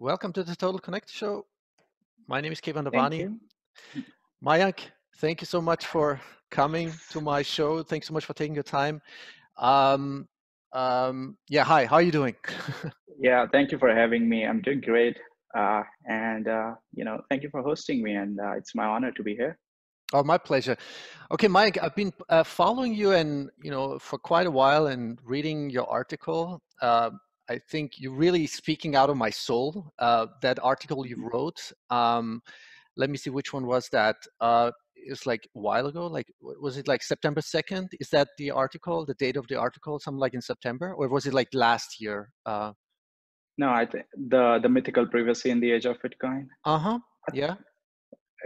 Welcome to the Total Connect show. My name is Kevin Devani. Mayank, thank you so much for coming to my show. Thanks so much for taking your time. Yeah, hi, how are you doing? Yeah, thank you for having me. I'm doing great. You know, thank you for hosting me, and it's my honor to be here. Oh, my pleasure. Okay, Mike, I've been following you and, you know, for quite a while and reading your article. I think you're really speaking out of my soul, that article you wrote. Let me see, which one was that? It's like a while ago, like, was it like September 2nd? Is that the article, the date of the article, something like in September? Or was it like last year? No, I think the mythical privacy in the age of Bitcoin. Uh-huh, yeah.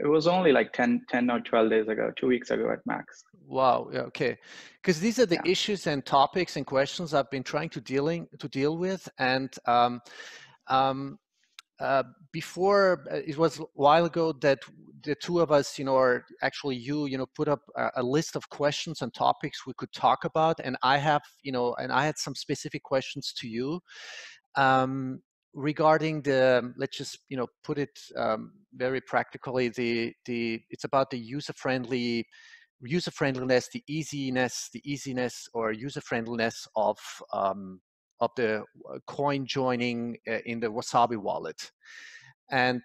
It was only like 10 or 12 days ago, 2 weeks ago at max. Wow. Yeah, okay. Because these are the issues and topics and questions I've been trying to deal with. And before, it was a while ago that the two of us, you know, or actually you know, put up a list of questions and topics we could talk about. And I have, you know, and I had some specific questions to you regarding the, let's just, you know, put it very practically, it's about the user friendliness, the easiness or user friendliness of the coin joining in the Wasabi wallet. And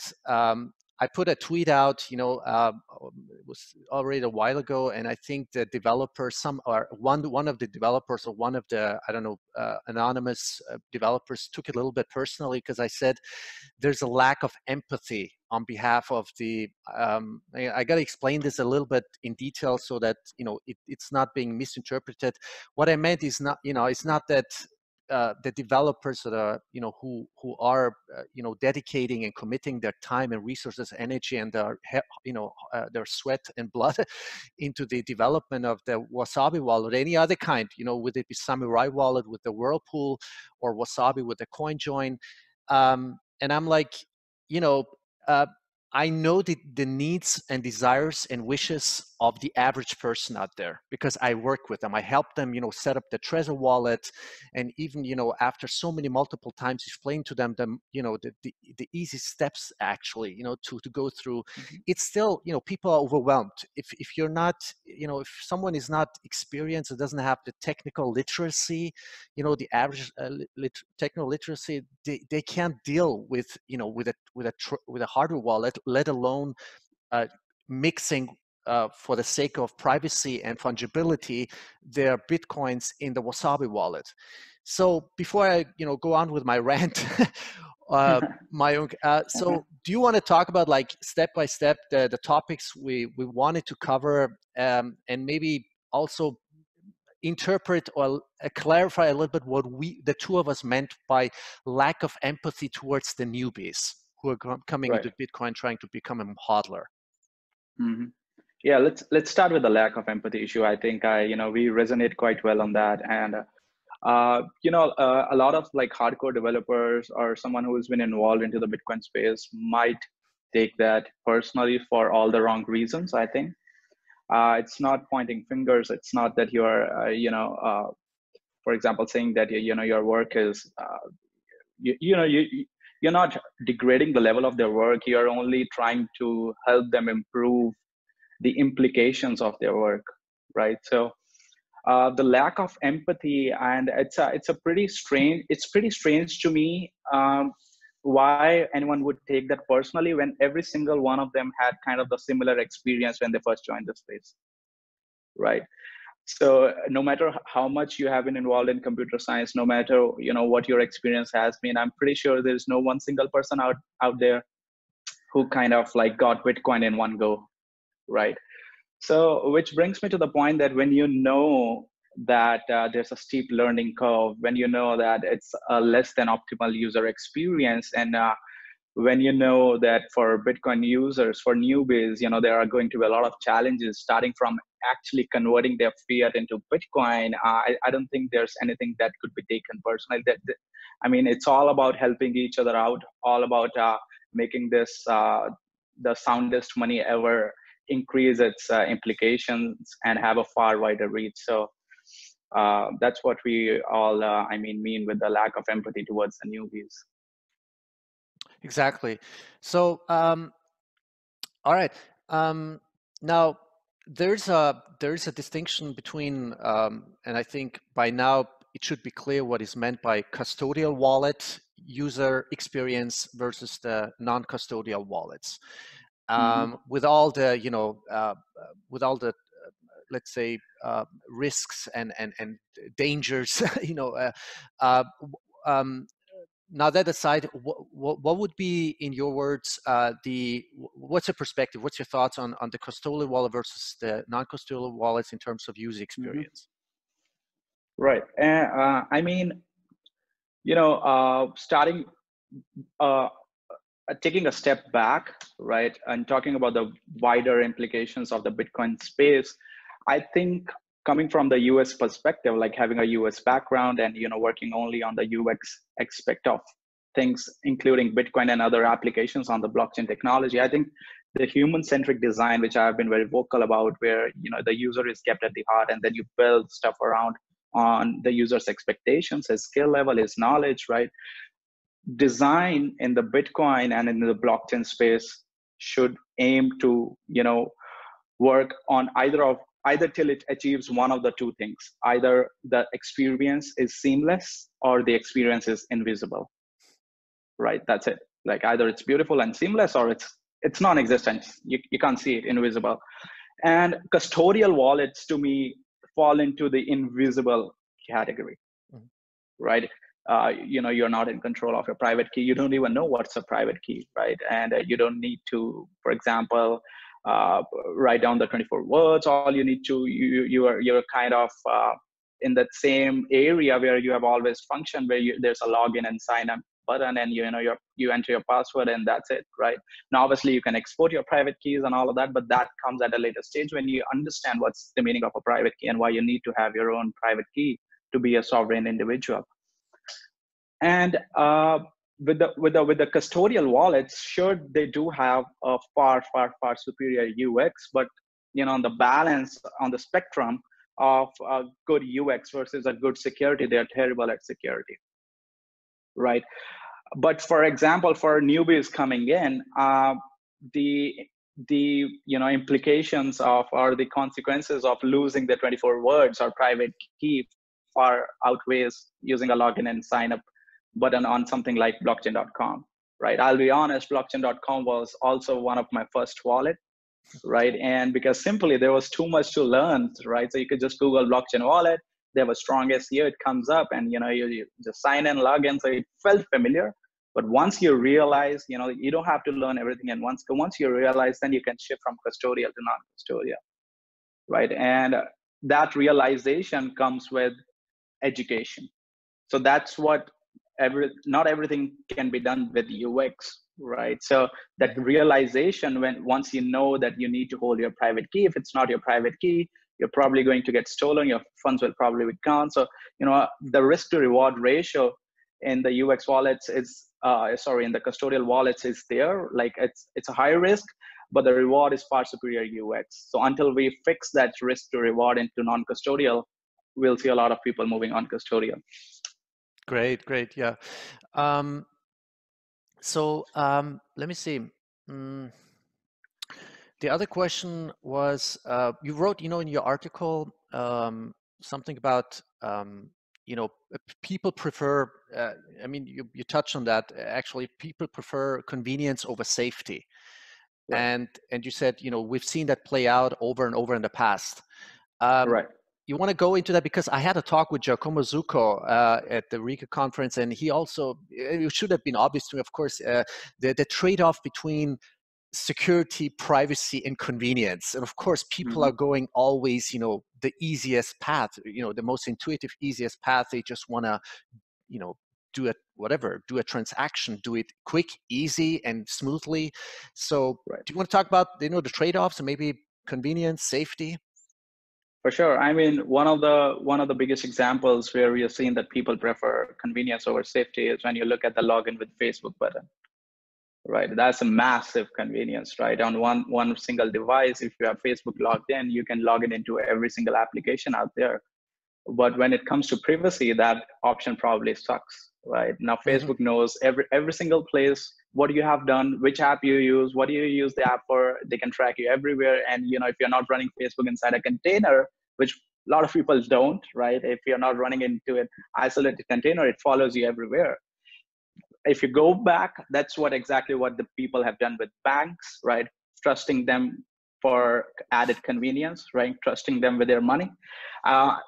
I put a tweet out, you know, it was already a while ago, and I think the developer, one of the I don't know, anonymous developers took it a little bit personally because I said there's a lack of empathy on behalf of the. I got to explain this a little bit in detail so that you know it's not being misinterpreted. What I meant is not, you know, it's not that. The developers that are, you know, who are, you know, dedicating and committing their time and resources, energy, and their, you know, their sweat and blood into the development of the Wasabi wallet, any other kind, you know, whether it be Samurai wallet with the Whirlpool or Wasabi with the CoinJoin. And I'm like, you know, I know the needs and desires and wishes of the average person out there because I work with them. I help them, you know, set up the Trezor wallet, and even, you know, after so many multiple times, explain to them, you know, the easy steps actually, you know, to go through. It's still, you know, people are overwhelmed. If you're not, you know, if someone is not experienced or doesn't have the technical literacy, you know, the average technical literacy, they can't deal with, you know, with a hardware wallet. Let alone mixing for the sake of privacy and fungibility their bitcoins in the Wasabi wallet. So before I, you know, go on with my rant, Mayank, so do you want to talk about like step by step the topics we wanted to cover, and maybe also interpret or clarify a little bit what the two of us meant by lack of empathy towards the newbies who are coming into Bitcoin trying to become a hodler? Mm-hmm. Yeah, let's start with the lack of empathy issue. I think you know, we resonate quite well on that, and you know, a lot of like hardcore developers or someone who's been involved into the Bitcoin space might take that personally for all the wrong reasons. I think it's not pointing fingers. It's not that you're you know, for example, saying that you know your work is you're not degrading the level of their work. You're only trying to help them improve the implications of their work, right? So the lack of empathy, and it's pretty strange to me why anyone would take that personally when every single one of them had kind of the similar experience when they first joined the space, right? So no matter how much you have been involved in computer science, no matter, you know, what your experience has been, I'm pretty sure there's no one single person out there who kind of like got Bitcoin in one go, right? So which brings me to the point that when you know that there's a steep learning curve, when you know that it's a less than optimal user experience, and when you know that for Bitcoin users, for newbies, you know, there are going to be a lot of challenges starting from actually converting their fiat into Bitcoin, I don't think there's anything that could be taken personally. I mean, it's all about helping each other out, all about making this the soundest money ever, increase its implications and have a far wider reach. So that's what we all, mean with the lack of empathy towards the newbies. Exactly. So, all right. Now, there's a distinction between, and I think by now it should be clear what is meant by custodial wallet user experience versus the non-custodial wallets. With all the, with all the, let's say, risks and dangers, now that aside, what would be, in your words, what's your perspective? What's your thoughts on the custodial wallet versus the non-custodial wallets in terms of user experience? Right. I mean, starting, taking a step back, right, and talking about the wider implications of the Bitcoin space, I think coming from the US perspective, like having a US background and, working only on the UX aspect of things, including Bitcoin and other applications on the blockchain technology, I think the human-centric design, which I've been very vocal about, where, the user is kept at the heart and then you build stuff around on the user's expectations, his skill level, his knowledge, right? Design in the Bitcoin and in the blockchain space should aim to, work on either till it achieves one of the two things. Either the experience is seamless or the experience is invisible, right? That's it. Like either it's beautiful and seamless or it's non-existent. You can't see it, invisible. And custodial wallets to me fall into the invisible category, right? You're not in control of your private key. You don't even know what's a private key, right? And you don't need to, for example, write down the 24 words. All you need to, you're kind of in that same area where you have always functioned, where there's a login and sign up button, and you enter your password and that's it, right? Now, obviously you can export your private keys and all of that, but that comes at a later stage when you understand what's the meaning of a private key and why you need to have your own private key to be a sovereign individual. And with the custodial wallets, sure, they do have a far superior UX, but on the balance, on the spectrum of a good UX versus a good security, they are terrible at security, right? But for example, for newbies coming in, the implications of or the consequences of losing the 24 words or private key far outweighs using a login and sign up button on something like blockchain.com, right? I'll be honest, blockchain.com was also one of my first wallet, right? And because simply there was too much to learn, right? So you could just Google blockchain wallet, they have a strong SEO, it comes up and you just sign in, log in. So it felt familiar, but once you realize, you don't have to learn everything. And once you realize, then you can shift from custodial to non-custodial, right? And that realization comes with education. So that's what, not everything can be done with UX, right? So that realization, once you know that you need to hold your private key, if it's not your private key, you're probably going to get stolen, your funds will probably be gone. So, the risk to reward ratio in the UX wallets is, in the custodial wallets is there, like it's a high risk, but the reward is far superior UX. So until we fix that risk to reward into non-custodial, we'll see a lot of people moving on custodial. Great. Yeah. Let me see. The other question was, you wrote, in your article, something about, people prefer, you touched on that. Actually, people prefer convenience over safety. Right. And you said, we've seen that play out over and over in the past. Right. You want to go into that, because I had a talk with Giacomo Zucco at the Riga conference, and he also, it should have been obvious to me, of course, the trade-off between security, privacy, and convenience. And of course, people are going always, the easiest path, the most intuitive, easiest path. They just want to, do a transaction, do it quick, easy, and smoothly. So do you want to talk about, the trade-offs and maybe convenience, safety? For sure. I mean, one of the biggest examples where we are seeing that people prefer convenience over safety is when you look at the login with Facebook button, right? That's a massive convenience, right? On one single device, if you have Facebook logged in, you can log in into every single application out there. But when it comes to privacy, that option probably sucks, right? Now, Facebook knows every single place what you have done, which app you use, what do you use the app for. They can track you everywhere. And you know, if you're not running Facebook inside a container, which a lot of people don't, right? If you're not running into an isolated container, it follows you everywhere. If you go back, that's what exactly what the people have done with banks, right? Trusting them for added convenience, right? Trusting them with their money.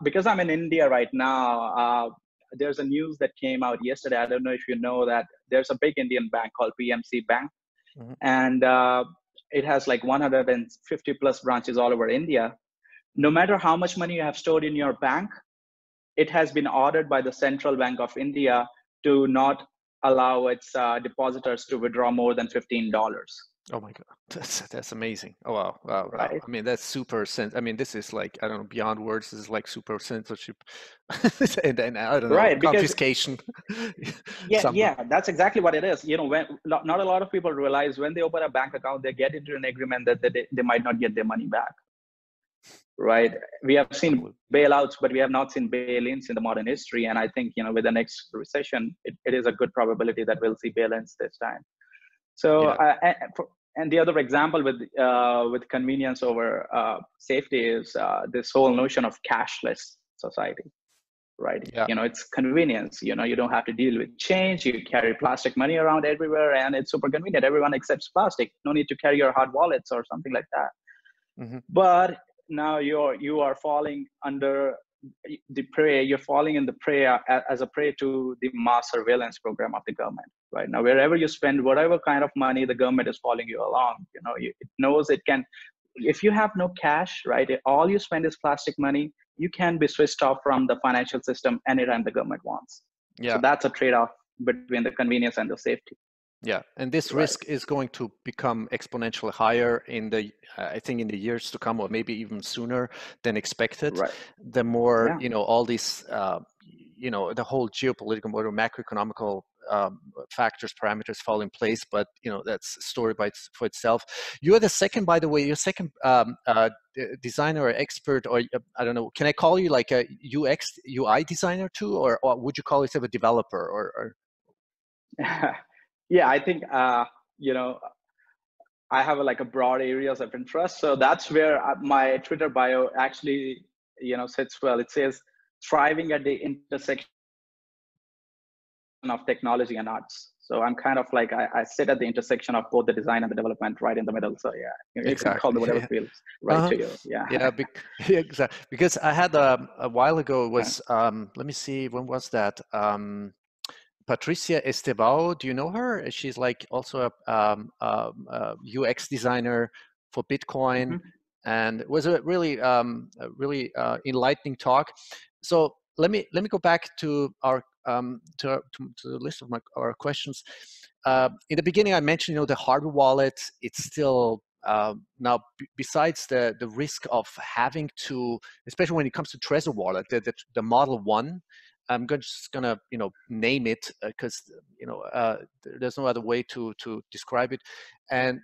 Because I'm in India right now, there's a news that came out yesterday. I don't know if you know that there's a big Indian bank called PMC Bank. Mm-hmm. And it has like 150 plus branches all over India. No matter how much money you have stored in your bank, it has been ordered by the Central Bank of India to not allow its depositors to withdraw more than $15. Oh my God, that's amazing! Oh wow, wow, right? Wow. I mean, that's super. I mean, this is like, I don't know, beyond words. This is like super censorship, and I don't know, right, confiscation. Because, yeah, that's exactly what it is. You know, when not a lot of people realize when they open a bank account, they get into an agreement that they might not get their money back. Right? We have seen bailouts, but we have not seen bail-ins in the modern history. And I think, you know, with the next recession, it is a good probability that we'll see bail-ins this time. So, yeah. And the other example with convenience over safety is this whole notion of cashless society, right? Yeah. You know, it's convenience. You know, you don't have to deal with change. You carry plastic money around everywhere, and it's super convenient. Everyone accepts plastic. No need to carry your hard wallets or something like that. Mm-hmm. But now you are falling under the prey. You're falling in the prey as a prey to the mass surveillance program of the government. Right now, wherever you spend whatever kind of money, the government is following you along. You know, it knows it can. If you have no cash, right, if all you spend is plastic money, you can be switched off from the financial system anytime the government wants. Yeah. So that's a trade-off between the convenience and the safety. Yeah, and this risk is going to become exponentially higher in the, I think, in the years to come, or maybe even sooner than expected. Right. The more you know, all these, you know, the whole geopolitical or macroeconomical factors, parameters fall in place. But you know, that's a story for itself. You are the second, by the way, your second designer or expert, or I don't know. Can I call you like a UX UI designer too, or would you call yourself a developer or? Yeah, I think, you know, I have like a broad areas of interest. So that's where my Twitter bio actually, you know, sits well. It says, thriving at the intersection of technology and arts. So I'm kind of like, I sit at the intersection of both the design and the development right in the middle. So yeah, you can call it whatever feels right to you. Yeah. Yeah, exactly. Because I had a while ago was, let me see, when was that? Patricia Estevão, do you know her? She's like also a UX designer for Bitcoin, and it was a really enlightening talk. So let me go back to our to the list of our questions. In the beginning, I mentioned, you know, the hardware wallet. It's still now, besides the risk of having to, especially when it comes to Trezor wallet, the Model 1. I'm just gonna, you know, name it because you know there's no other way to describe it. And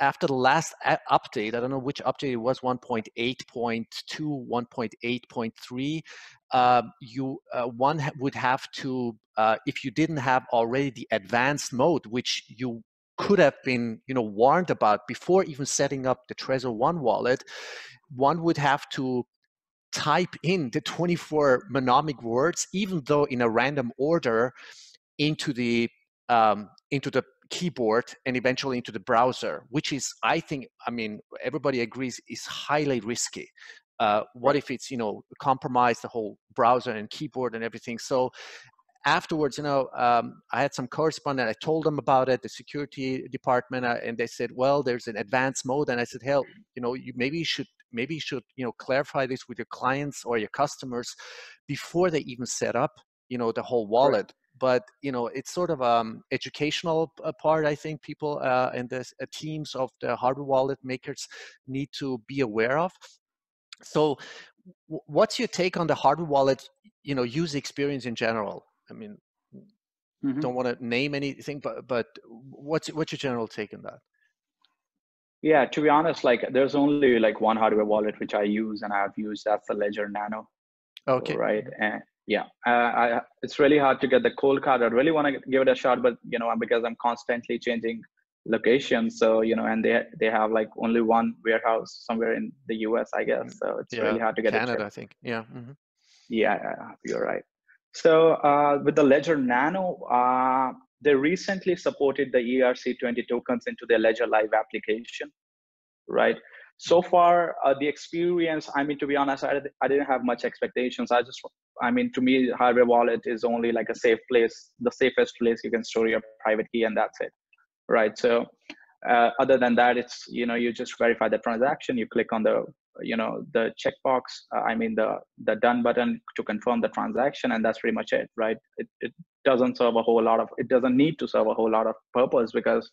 after the last update, I don't know which update it was, 1.8.2, 1.8.3. You one would have to, if you didn't have already the advanced mode, which you could have been, you know, warned about before even setting up the Trezor One wallet, one would have to type in the 24 mnemonic words, even though in a random order, into the keyboard and eventually into the browser, which is, I think, I mean, everybody agrees, is highly risky. What if it's, you know, compromised the whole browser and keyboard and everything? So afterwards, you know, I had some correspondent. I told them about it, the security department, and they said, "Well, there's an advanced mode." And I said, "Hell, you know, maybe you should, you know, clarify this with your clients or your customers before they even set up, you know, the whole wallet." Right. But you know, it's sort of educational part. I think people and the teams of the hardware wallet makers need to be aware of. So, what's your take on the hardware wallet, you know, user experience in general? I mean, don't want to name anything, but what's your general take on that? Yeah, to be honest, like there's only like one hardware wallet which I use and I've used, that's the Ledger Nano. Okay. Right. And Yeah, it's really hard to get the cold card. I really want to give it a shot, but you know, because I'm constantly changing locations, so you know, and they have like only one warehouse somewhere in the US, I guess. So it's really hard to get Canada, I think. Yeah. Mm-hmm. Yeah, you're right. So with the Ledger Nano, they recently supported the ERC20 tokens into their Ledger Live application, right? So far, the experience, I mean, to be honest, I didn't have much expectations. I mean, to me, hardware wallet is only like a safe place, the safest place you can store your private key, and that's it, right? So other than that, it's, you know, you just verify the transaction, you click on the, you know, the checkbox, I mean, the done button to confirm the transaction, and that's pretty much it, right? It doesn't serve a whole lot of, it doesn't need to serve a whole lot of purpose, because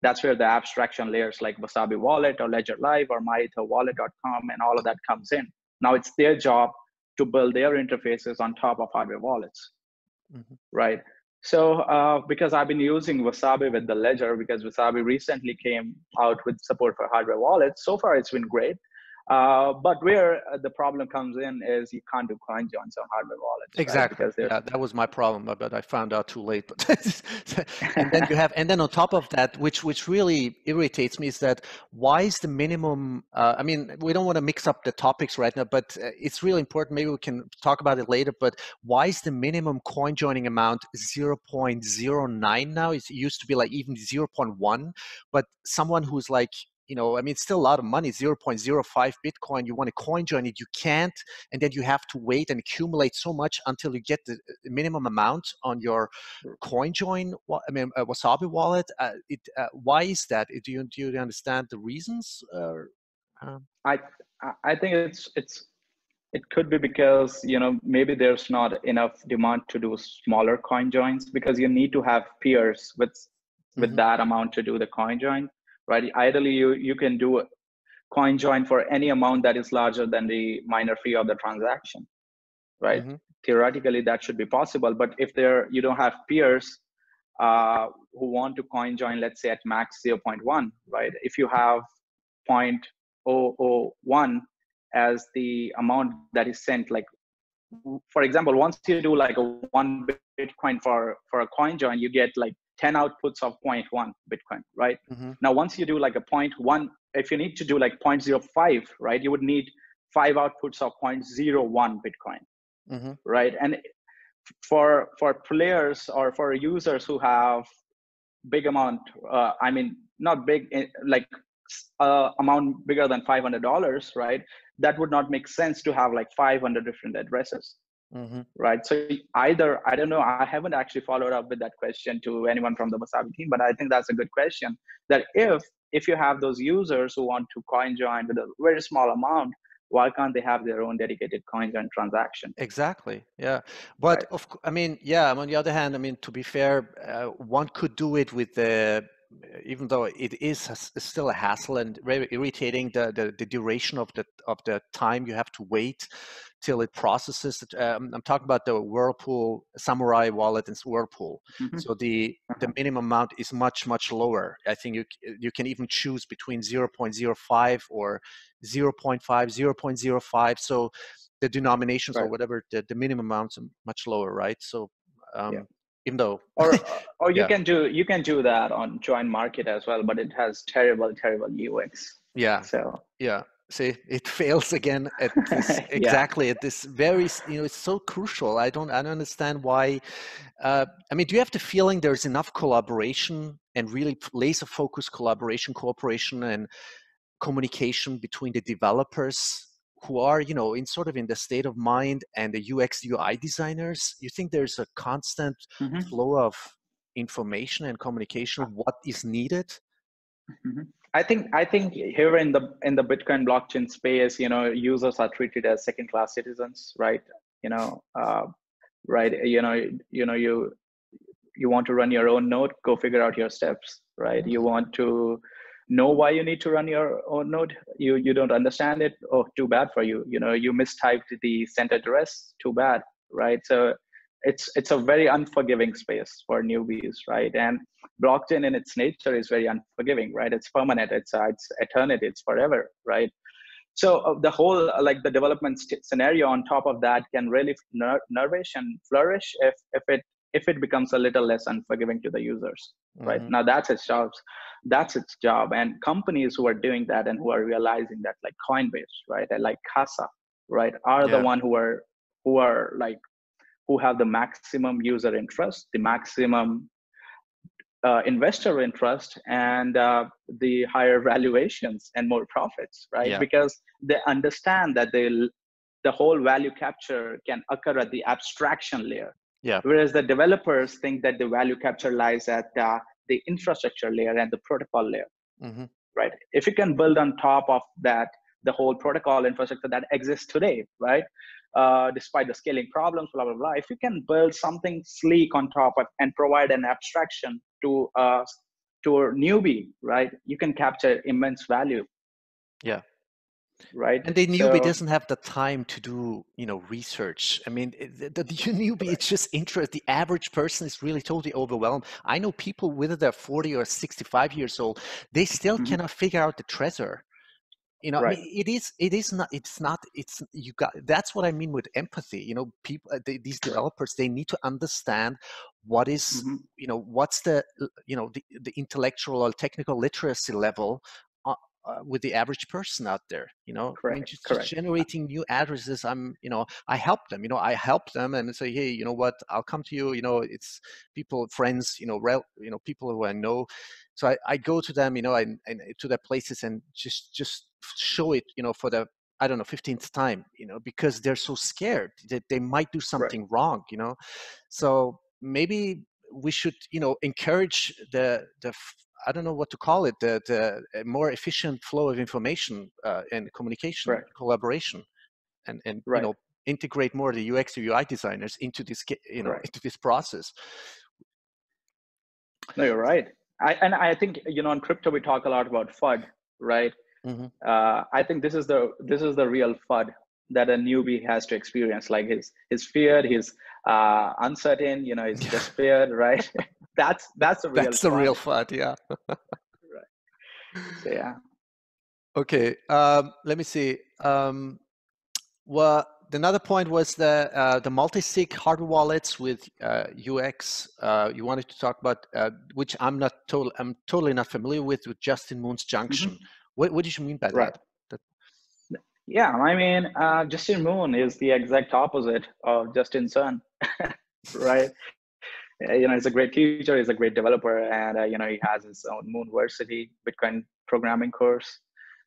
that's where the abstraction layers like Wasabi Wallet or Ledger Live or MyEtherWallet.com and all of that comes in. Now it's their job to build their interfaces on top of hardware wallets, right? So because I've been using Wasabi with the Ledger, because Wasabi recently came out with support for hardware wallets. So far it's been great, but where the problem comes in is you can't do coin joins on hardware wallets. Exactly. Right? Yeah, that was my problem, but I found out too late. But and then you have, and then on top of that, which really irritates me, is that why is the minimum? I mean, we don't want to mix up the topics right now, but it's really important. Maybe we can talk about it later. But why is the minimum coin joining amount 0.09 now? It used to be like even 0.1, but someone who's like, you know, I mean, it's still a lot of money, 0.05 Bitcoin. You want to coin join it, you can't. And then you have to wait and accumulate so much until you get the minimum amount on your coin join, I mean, Wasabi wallet. Why is that? Do you understand the reasons? I think it could be because, you know, maybe there's not enough demand to do smaller coin joins, because you need to have peers with that amount to do the coin join. Right, ideally you can do a coin join for any amount that is larger than the minor fee of the transaction, right? Theoretically that should be possible, but if you don't have peers who want to coin join, let's say at max 0.1, right? If you have 0.001 as the amount that is sent, like for example, once you do like a 1 Bitcoin for a coin join, you get like 10 outputs of 0.1 Bitcoin, right? Now, once you do like a 0.1, if you need to do like 0.05, right, you would need 5 outputs of 0.01 Bitcoin, right? And for players or for users who have big amount, I mean, not big, like amount bigger than $500, right? That would not make sense to have like 500 different addresses. Right. So either, I don't know, I haven't actually followed up with that question to anyone from the Wasabi team, but I think that's a good question, that if you have those users who want to coin join with a very small amount, why can't they have their own dedicated coin join transaction? Exactly. Yeah. But right. I mean, yeah, on the other hand, I mean, to be fair, one could do it with the, even though it is still a hassle and very irritating, the duration of the time you have to wait till it processes. I'm talking about the Whirlpool, Samurai wallet and Whirlpool. So the minimum amount is much, much lower. I think you can even choose between 0.05 or 0.5, 0.05. So the denominations or whatever, the minimum amounts are much lower, right? So even though or you can do that on JoinMarket as well, but it has terrible UX. Yeah. So yeah, see, it fails again at this at this very, you know, it's so crucial. I don't understand why. I mean, do you have the feeling there's enough collaboration and really laser focused cooperation and communication between the developers who are, you know, in sort of in the state of mind, and the UX/UI designers? You think there's a constant flow of information and communication, what is needed? I think here in the Bitcoin blockchain space, you know, users are treated as second-class citizens, right? You know, you want to run your own node, go figure out your steps, right? You want to know why you need to run your own node. You don't understand it, oh, too bad for you. You know, you mistyped the sent address, too bad, right? So it's a very unforgiving space for newbies, right? And blockchain in its nature is very unforgiving, right? It's permanent, it's eternity, it's forever, right? So the whole the development scenario on top of that can really nourish and flourish if it becomes a little less unforgiving to the users, right? Mm-hmm. Now that's its job. That's its job. And companies who are doing that and who are realizing that, like Coinbase, right? And like Casa, right? Are the one who have the maximum user interest, the maximum investor interest, and the higher valuations and more profits, right? Yeah. Because they understand that the whole value capture can occur at the abstraction layer. Yeah. Whereas the developers think that the value capture lies at the infrastructure layer and the protocol layer, mm-hmm. right? If you can build on top of that, the whole protocol infrastructure that exists today, right? Despite the scaling problems, blah, blah, blah. If you can build something sleek on top of and provide an abstraction to a newbie, right? You can capture immense value. Yeah. Right. And the newbie doesn't have the time to do, research. I mean, the newbie, right. It's just interest. The average person is really totally overwhelmed. I know people, whether they're 40 or 65 years old, they still mm-hmm. cannot figure out the Trezor. Right. I mean, that's what I mean with empathy. People, these developers, they need to understand what is, mm-hmm. What's the intellectual or technical literacy level with the average person out there, Correct. I mean, just generating new addresses. I help them and say, hey, you know what, I'll come to you. It's people, friends, people who I know. So I go to them, and to their places and just show it, for the, 15th time, because they're so scared that they might do something right. wrong, So maybe we should, encourage the I don't know what to call it, the more efficient flow of information and communication, right. collaboration, and right. Integrate more of the UX and UI designers into this, right. into this process. No, you're right. I think, in crypto, we talk a lot about FUD, right? Mm-hmm. I think this is the real FUD that a newbie has to experience, like his fear, his uncertain, his despair, right? That's a real FUD, yeah. right. So, yeah. Okay. Let me see. Well, another point was the multi-sig hardware wallets with UX. You wanted to talk about which I'm totally not familiar with Justin Moon's junction. Mm-hmm. What did you mean by right. that? Yeah, I mean Justin Moon is the exact opposite of Justin Sun, right? He's a great teacher, he's a great developer, and he has his own Moonversity Bitcoin programming course.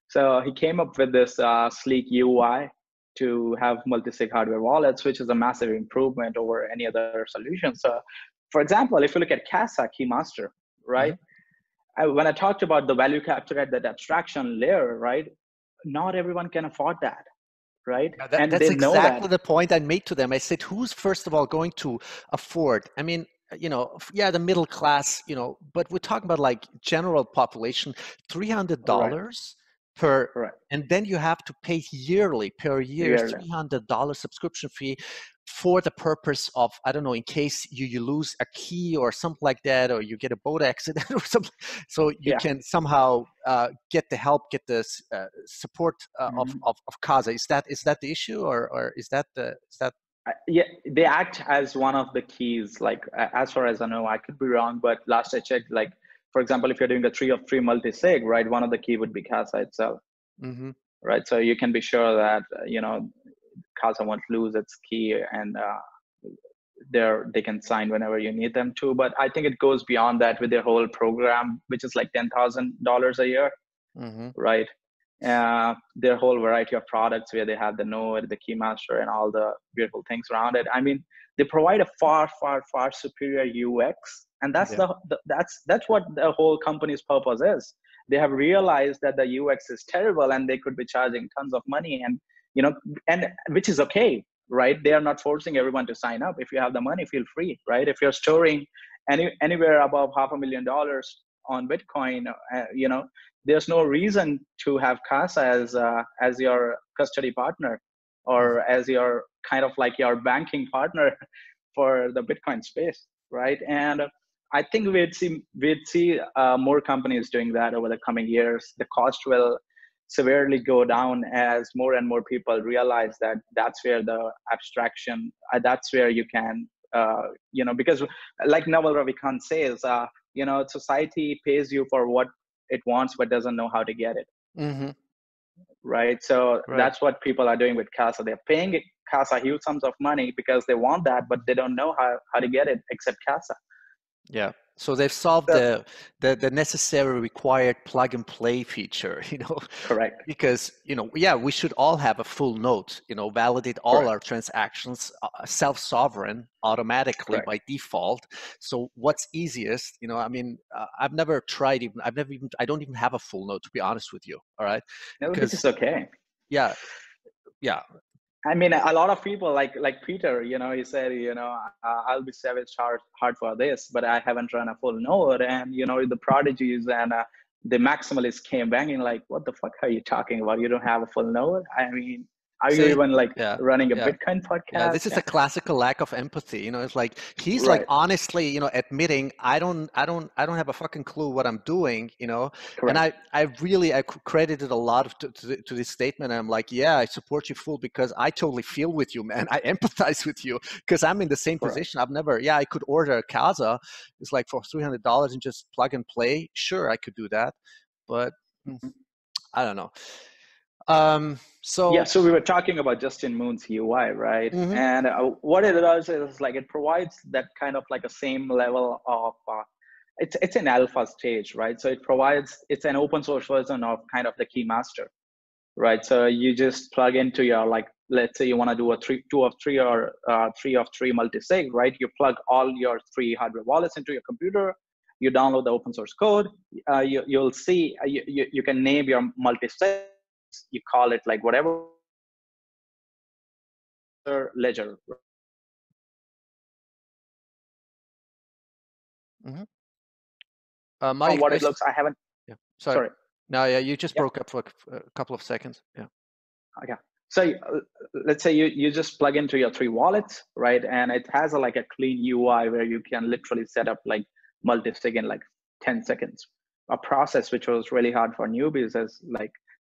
So he came up with this sleek UI to have multi-sig hardware wallets, which is a massive improvement over any other solution. So, for example, if you look at Casa KeyMaster, right? Mm-hmm. When I talked about the value capture at that abstraction layer, right? Not everyone can afford that. Right. Yeah, that's exactly the point I made to them. I said, who's first of all going to afford? I mean, the middle class, but we're talking about like general population, $300 right. per, right. and then you have to pay yearly. $300 subscription fee for the purpose of, I don't know, in case you lose a key or something like that, or you get a boat accident or something, so you yeah. can somehow get the help, get the support mm-hmm. of Casa. Is that the issue, or is that? Yeah, they act as one of the keys. Like as far as I know, I could be wrong, but last I checked, like for example, if you're doing a 3 of 3 multi-sig, right, one of the key would be Casa itself, mm-hmm. right? So you can be sure that Casa won't lose its key, and they can sign whenever you need them to. But I think it goes beyond that with their whole program, which is like $10,000 a year, mm-hmm. right? Their whole variety of products where they have the node, the KeyMaster, and all the beautiful things around it. I mean, they provide a far, far, far superior UX, and that's yeah. that's what the whole company's purpose is. They have realized that the UX is terrible, and they could be charging tons of money and. And which is okay, right? They are not forcing everyone to sign up. If you have the money, feel free, right? If you're storing anywhere above $500,000 on Bitcoin, there's no reason to have Casa as your custody partner or as your kind of like your banking partner for the Bitcoin space, right? And I think we'd see more companies doing that over the coming years. The cost will severely go down as more and more people realize that that's where the abstraction, that's where you can, because like Naval Ravikant says, society pays you for what it wants, but doesn't know how to get it. Mm-hmm. Right. So right. That's what people are doing with CASA. They're paying CASA huge sums of money because they want that, but they don't know how to get it except CASA. Yeah. So they've solved the necessary required plug and play feature, Correct. Because, we should all have a full node, validate all Correct. Our transactions self-sovereign automatically Correct. By default. So what's easiest, I've never tried even, I don't even have a full node, to be honest with you. All right. No, it's okay. Yeah. Yeah. I mean, a lot of people like Peter, he said, I'll be savage hard for this, but I haven't run a full node. And, the prodigies and the maximalists came banging like, what the fuck are you talking about? You don't have a full node? I mean, are you even running a Bitcoin podcast? Yeah, this is a classical lack of empathy. It's like, he's right. like, honestly, admitting I don't have a fucking clue what I'm doing, Correct. And I credited a lot to this statement. And I'm like, yeah, I support you full because I totally feel with you, man. I empathize with you because I'm in the same Correct. Position. I've never, I could order a CASA. It's like for $300 and just plug and play. Sure. I could do that, but I don't know. So we were talking about Justin Moon's UI, right? Mm-hmm. And what it does is it provides that kind of a same level of, it's an alpha stage, right? So it provides, it's an open source version of kind of the key master, right? So you just plug into your, let's say you want to do a 2 of 3 or 3 of 3 multi-sig, right? You plug all your 3 hardware wallets into your computer. You download the open source code. You'll see, you can name your multi-sig. You call it whatever ledger. Mm-hmm. Mike, what it looks, I haven't. Yeah. Sorry. No, yeah, you just broke up for a couple of seconds. Yeah. Okay. So let's say you just plug into your 3 wallets, right? And it has a clean UI where you can literally set up multi-sig in 10 seconds. A process which was really hard for newbies is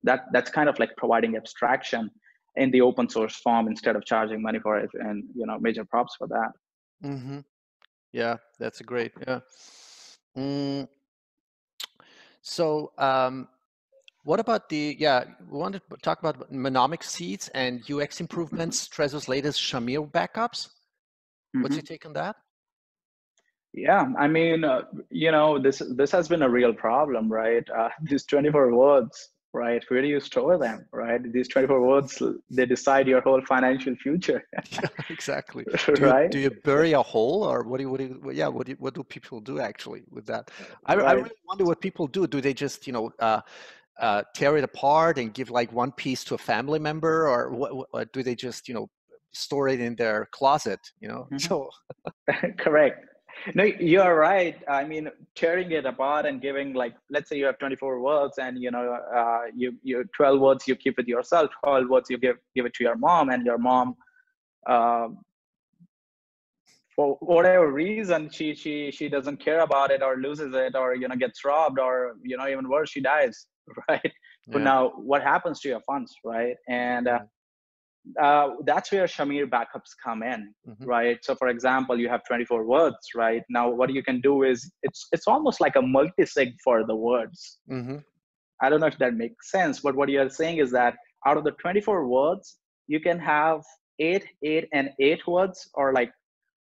that's kind of providing abstraction in the open source form instead of charging money for it, and major props for that. Mm-hmm. Yeah, that's great. Yeah. What about we wanted to talk about mnemonic seeds and UX improvements, Trezor's latest Shamir backups. Mm-hmm. What's your take on that? Yeah, I mean, this has been a real problem, right? These 24 words. Right, where do you store them? Right, these 24 words, they decide your whole financial future. Yeah, exactly. Right? Do you bury a hole, or what do people do actually with that? I really wonder what people do. Do they just tear it apart and give one piece to a family member, or what do they just store it in their closet? Mm-hmm. So correct. No, you're right. I mean, tearing it apart and giving let's say you have 24 words and, you 12 words you keep with yourself, 12 words you give it to your mom, and your mom, for whatever reason, she doesn't care about it or loses it or, gets robbed or, even worse, she dies, right? Yeah. But now what happens to your funds, right? And, that's where Shamir backups come in, mm-hmm. right? So for example, you have 24 words, right? Now what you can do is it's almost like a multi-sig for the words. Mm-hmm. I don't know if that makes sense, but what you're saying is that out of the 24 words, you can have 8, 8, and 8 words, or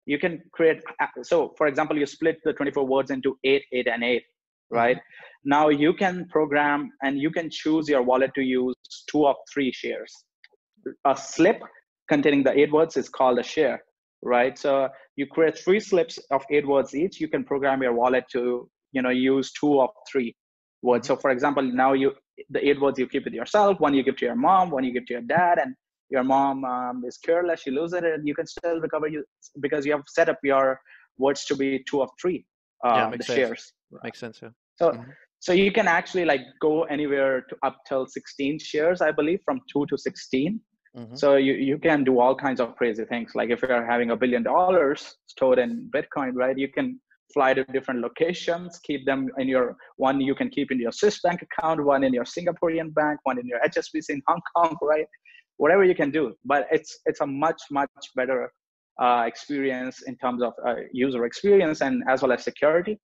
you can create. So for example, you split the 24 words into 8, 8, and 8, right? Mm-hmm. Now you can program and you can choose your wallet to use 2 of 3 shares. A slip containing the 8 words is called a share, right? So you create 3 slips of 8 words each. You can program your wallet to, use 2 of 3 words. So for example, now the 8 words you keep with yourself, 1 you give to your mom, 1 you give to your dad, and your mom is careless, she loses it, and you can still recover because you have set up your words to be 2 of 3 makes sense. Shares. Makes sense, yeah. So. Mm-hmm. So you can actually go anywhere to up till 16 shares, I believe, from 2 to 16. Mm-hmm. So you can do all kinds of crazy things. If you're having $1 billion stored in Bitcoin, right, you can fly to different locations, keep them in your, one you can keep in your Swiss bank account, one in your Singaporean bank, one in your HSBC in Hong Kong, right? Whatever you can do, but it's a much, much better experience in terms of user experience and as well as security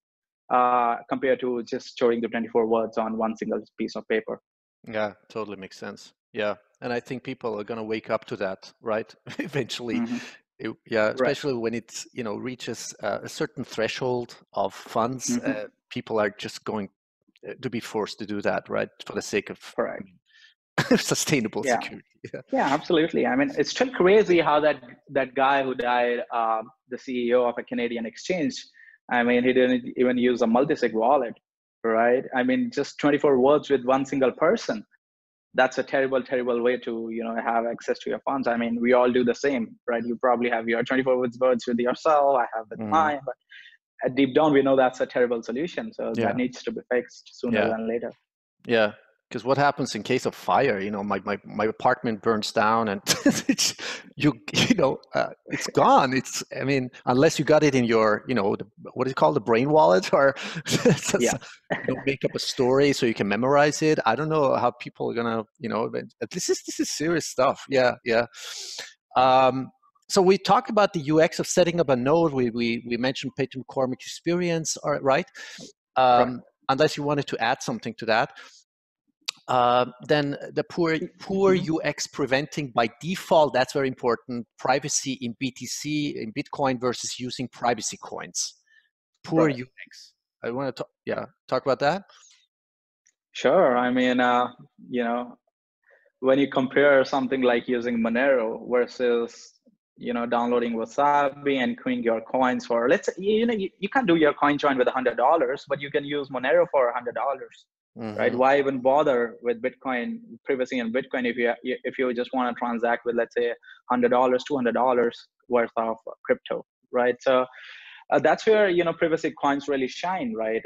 compared to just storing the 24 words on one single piece of paper. Yeah, totally makes sense. Yeah. And I think people are going to wake up to that, right? Eventually. Mm-hmm. Yeah, especially right. when it's, you know, reaches a certain threshold of funds, mm-hmm. People are just going to be forced to do that, right? For the sake of correct. Sustainable yeah. security. Yeah. Yeah, absolutely. I mean, it's still crazy how that guy who died, the CEO of a Canadian exchange, I mean, he didn't even use a multisig wallet, right? I mean, just 24 words with one single person. That's a terrible, terrible way to, you know, have access to your funds. I mean, we all do the same, right? You probably have your 24 words with yourself. I have with mine, but deep down, we know that's a terrible solution. So yeah. that needs to be fixed sooner yeah. than later. Yeah. Because what happens in case of fire, you know, my apartment burns down and it's, you know, it's gone. It's, I mean, unless you got it in your, you know, what is it called? The brain wallet or yeah. you know, make up a story so you can memorize it. I don't know how people are going to, you know, this is serious stuff. Yeah. Yeah. So we talked about the UX of setting up a node. We mentioned Peter McCormack experience, right? Right. Unless you wanted to add something to that. Then the poor UX preventing by default, that's very important. Privacy in BTC, in Bitcoin versus using privacy coins. Poor right. UX. I want to talk about that. Sure. I mean, you know, when you compare something like using Monero versus, you know, downloading Wasabi and queuing your coins for, let's say, you know, you can't do your coin join with $100, but you can use Monero for $100. Mm-hmm. Right? Why even bother with Bitcoin, privacy in Bitcoin, if you just want to transact with, let's say, $100, $200 worth of crypto, right? So that's where, you know, privacy coins really shine, right?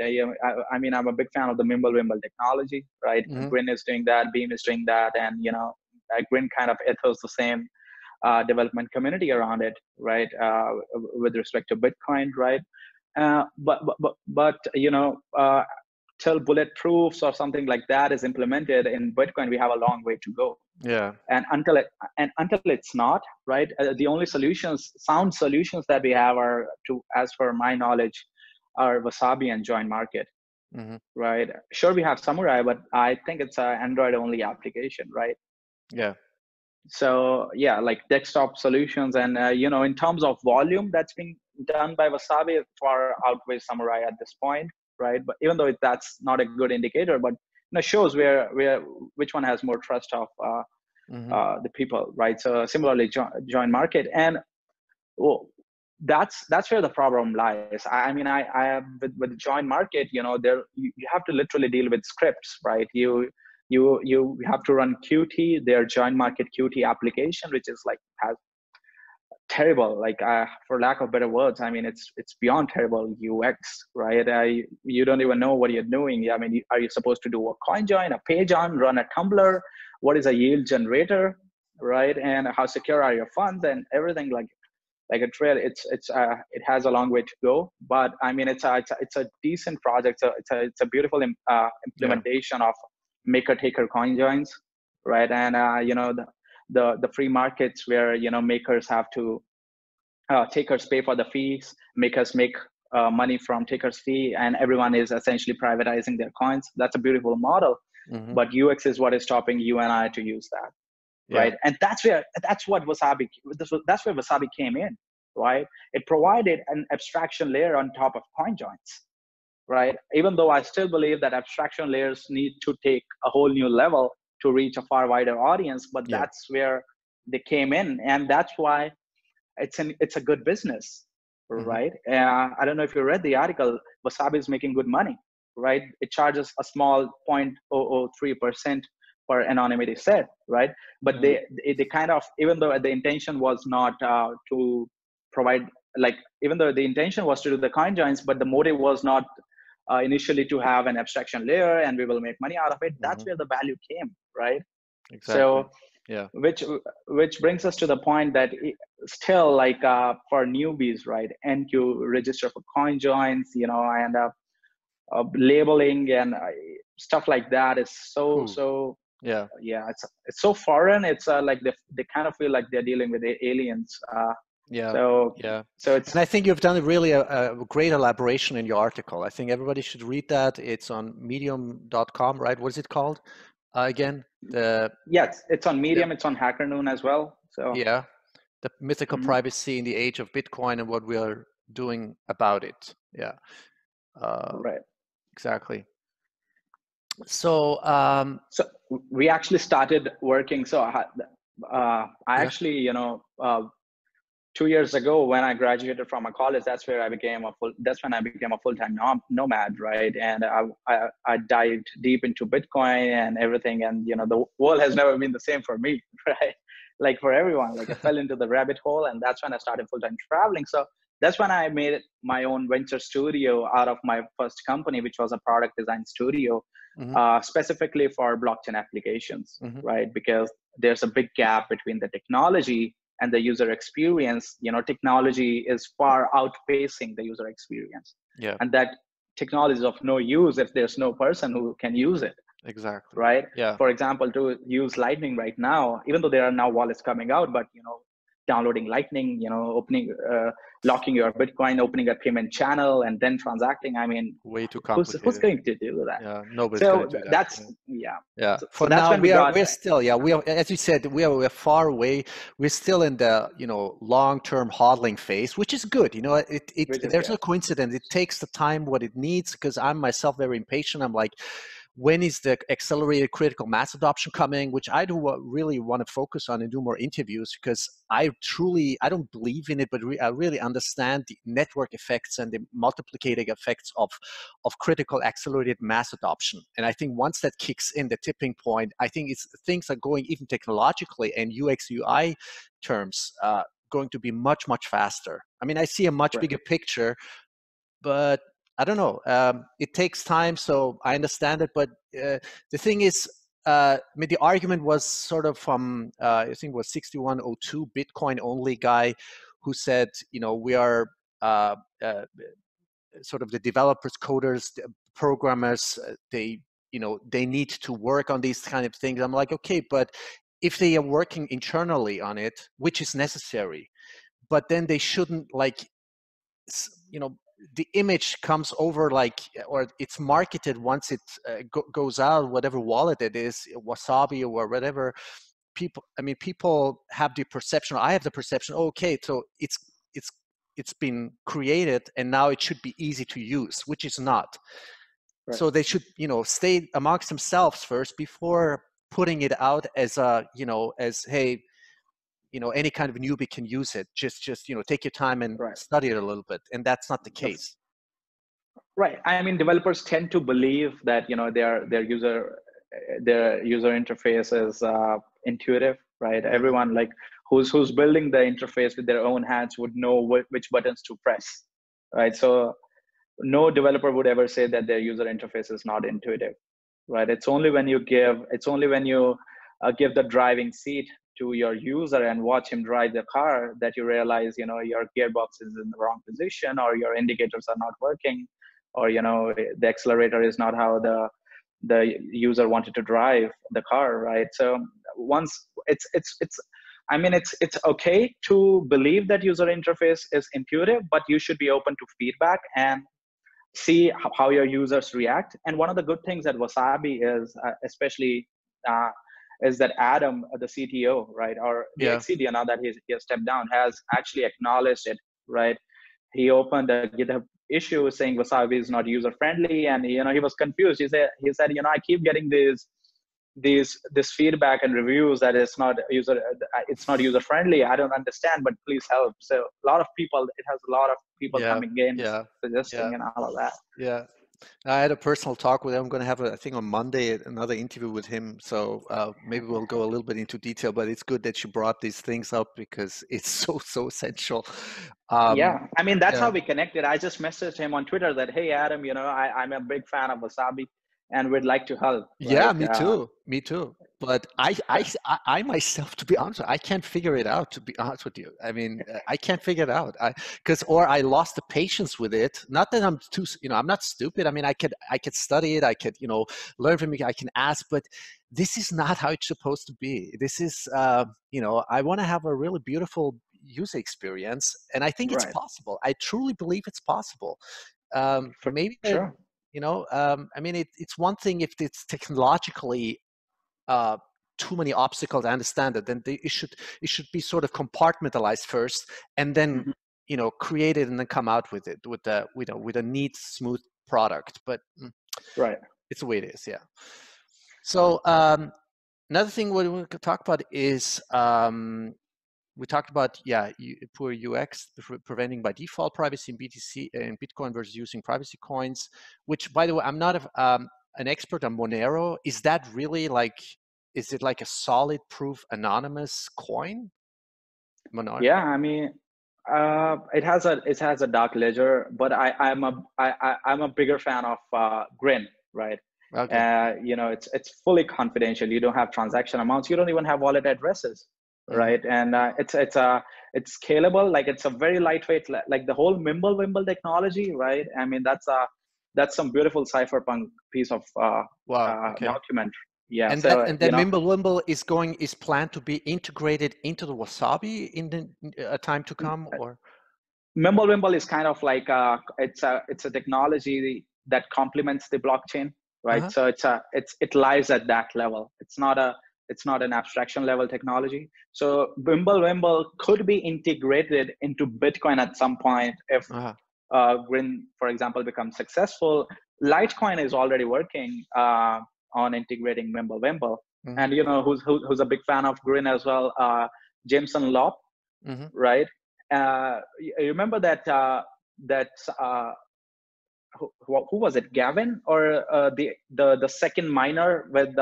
I mean, I'm a big fan of the Mimblewimble technology, right? Mm-hmm. Grin is doing that, Beam is doing that, and, you know, Grin kind of ethos the same development community around it, right? With respect to Bitcoin, right? But you know, till bullet proofs or something like that is implemented in Bitcoin, we have a long way to go. Yeah. And until it's not, right? The only sound solutions that we have are, to, as per my knowledge, are Wasabi and JoinMarket, mm-hmm. right? Sure, we have Samurai, but I think it's an Android-only application, right? Yeah. So yeah, like desktop solutions, and you know, in terms of volume that's being done by Wasabi, far outweighs Samurai at this point. Right, but even though that's not a good indicator, but you know, shows which one has more trust of mm-hmm. The people, right? So similarly, JoinMarket, and well, that's where the problem lies. I mean, I with JoinMarket, you know, there you have to literally deal with scripts, right? You have to run Qt, their JoinMarket Qt application, which is like has terrible, like for lack of better words, I mean, it's beyond terrible UX, right? You don't even know what you're doing. I mean, are you supposed to do a coin join, a page on, run a Tumblr? What is a yield generator, right? And how secure are your funds and everything like a trail? It has a long way to go, but I mean, it's a decent project. So it's a beautiful implementation yeah. of maker taker coin joins, right? And you know, the free markets where, you know, makers have to takers pay for the fees, makers make money from takers fee, and everyone is essentially privatizing their coins. That's a beautiful model, mm-hmm. but UX is what is stopping you and I to use that, yeah. right? And that's where Wasabi came in, right? It provided an abstraction layer on top of coin joins, right? Even though I still believe that abstraction layers need to take a whole new level to reach a far wider audience, but yeah. that's where they came in, and that's why it's a good business, mm-hmm. right? I don't know if you read the article. Wasabi is making good money, right? It charges a small 0.003% for anonymity set, right? But mm-hmm. they kind of, even though the intention was not to provide, like, even though the intention was to do the coin joins, but the motive was not initially to have an abstraction layer and we will make money out of it. That's mm-hmm. where the value came, right? Exactly. So Yeah. Which brings us to the point that still, like, for newbies, right? NQ, register for coin joins, you know, I end up labeling and stuff like that is so so it's so foreign. It's like they kind of feel like they're dealing with aliens. And I think you've done really a great elaboration in your article. I think everybody should read that. It's on medium.com, right? What is it called? Again, it's on Medium. It's on Hacker Noon as well. So yeah, the mythical privacy in the age of Bitcoin and what we are doing about it. Yeah, right. Exactly. So, so we actually started working. So I actually, 2 years ago when I graduated from a college, that's when I became a full-time nomad, right? And I dived deep into Bitcoin and everything. And, you know, the world has never been the same for me, right? Like for everyone, like I fell into the rabbit hole, and that's when I started full-time traveling. So that's when I made my own venture studio out of my first company, which was a product design studio, specifically for blockchain applications, right? Because there's a big gap between the technology and the user experience. You know, technology is far outpacing the user experience. Yeah. And that technology is of no use if there's no person who can use it. Exactly. Right? Yeah. For example, to use Lightning right now, even though there are now wallets coming out, but, you know, downloading Lightning, you know, opening, locking your Bitcoin, opening a payment channel, and then transacting. I mean, way too complicated. Who's going to do that? Yeah, nobody's going to do that. So for now, we are, as you said, we are far away. We're still in the, you know, long-term hodling phase, which is good. You know, there's no coincidence. It takes the time what it needs, because I'm myself very impatient. I'm like, when is the accelerated critical mass adoption coming, which I do really want to focus on and do more interviews, because I don't believe in it, but I really understand the network effects and the multiplicating effects of critical accelerated mass adoption. And I think once that kicks in, the tipping point, I think things are going, even technologically and UX, UI terms, going to be much, much faster. I mean, I see a much bigger picture, but I don't know. It takes time, so I understand it. But the thing is, I mean, the argument was sort of from, I think it was 6102 Bitcoin only guy who said, you know, we are sort of the developers, coders, the programmers, they need to work on these kind of things. I'm like, okay, but if they are working internally on it, which is necessary, but then they shouldn't, like, you know, the image comes over or it's marketed once it goes out, whatever wallet it is, Wasabi or whatever. People have the perception, I have the perception, okay, so it's been created and now it should be easy to use, which is not. Right. So they should, you know, stay amongst themselves first before putting it out as any kind of newbie can use it. Just take your time and study it a little bit. And that's not the case. Right. I mean, developers tend to believe that, you know, their user interface is intuitive, right? Everyone, like, who's building the interface with their own hands would know which buttons to press, right? So no developer would ever say that their user interface is not intuitive, right? It's only when you give the driving seat to your user and watch him drive the car that you realize, you know, your gearbox is in the wrong position, or your indicators are not working, or, you know, the accelerator is not how the user wanted to drive the car, right? So once it's okay to believe that user interface is intuitive, but you should be open to feedback and see how your users react. And one of the good things at Wasabi is especially that Adam, the CTO, right, or the ex-CTO, now that he has stepped down, has actually acknowledged it, right? He opened a GitHub issue saying Wasabi is not user-friendly, and, you know, he was confused. He said, you know, I keep getting this feedback and reviews that it's not user-friendly. I don't understand, but please help. So it has a lot of people coming in, suggesting and all of that. Yeah. I had a personal talk with him. I'm going to have, I think on Monday, another interview with him. So maybe we'll go a little bit into detail, but it's good that you brought these things up because it's so, so essential. I mean, that's how we connected. I just messaged him on Twitter that, hey, Adam, you know, I'm a big fan of Wasabi. and we'd like to help. Right? Yeah, me too. But I myself, to be honest, I can't figure it out, to be honest with you. I mean, I can't figure it out. Or I lost the patience with it. Not that I'm too, I'm not stupid. I mean, I could study it. I could, learn from it. I can ask, but this is not how it's supposed to be. This is, I want to have a really beautiful user experience. And I think it's possible. I truly believe it's possible. I mean, it's one thing if it's technologically too many obstacles. I understand that. Then it should be sort of compartmentalized first, and then created and then come out with it with a neat, smooth product. But it's the way it is. Yeah. So another thing we could talk about is we talked about poor UX, preventing by default privacy in BTC and Bitcoin versus using privacy coins. Which, by the way, I'm not an expert on Monero. Is that really is it like a solid proof anonymous coin? Monero? Yeah, I mean, it has a dark ledger, but I'm a bigger fan of Grin, right? Okay. It's fully confidential. You don't have transaction amounts. You don't even have wallet addresses, right? And it's scalable. Like, it's a very lightweight, like the whole Mimblewimble technology, right? I mean, that's some beautiful cypherpunk piece of document. Yeah. And then Mimblewimble is planned to be integrated into the Wasabi in a time to come, or? Mimblewimble is kind of like it's a technology that complements the blockchain, right? Uh-huh. So it lies at that level. It's not an abstraction level technology. So Mimblewimble could be integrated into Bitcoin at some point if Grin, for example, becomes successful. Litecoin is already working on integrating Mimblewimble, and who's a big fan of Grin as well, Jameson Lopp, right? Remember that who was it, Gavin, or the second miner with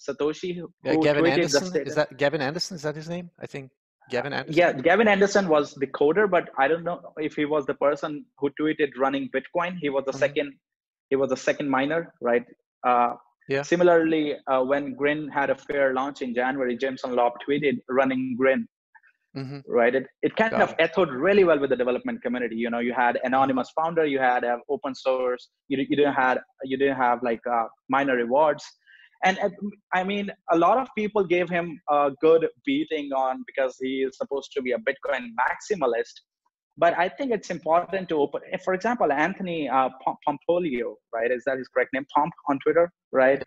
Satoshi? Gavin Anderson. Is that Gavin Anderson? Is that his name? I think. Gavin Anderson? Yeah, Gavin Anderson was the coder, but I don't know if he was the person who tweeted running Bitcoin. He was the second miner, right? Similarly, when Grin had a fair launch in January, Jameson Lopp tweeted running Grin, right? It kind of echoed really well with the development community. You had anonymous founder, you had open source, you didn't have like miner rewards. And I mean, a lot of people gave him a good beating on because he is supposed to be a Bitcoin maximalist. But I think it's important to open, for example, Anthony Pompliano, right? Is that his correct name? Pomp on Twitter, right?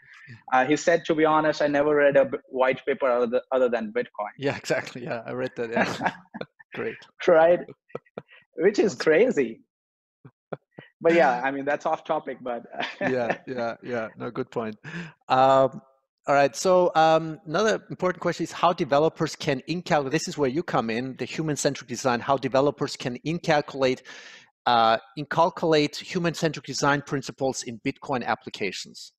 He said, to be honest, I never read a white paper other than Bitcoin. Yeah, exactly. Yeah, I read that. Yeah. Great. Right? Which is crazy. But yeah, I mean, that's off topic, but. Yeah. No, good point. All right. So another important question is how developers can incalculate, this is where you come in, the human-centric design, how developers can inculcate human-centric design principles in Bitcoin applications.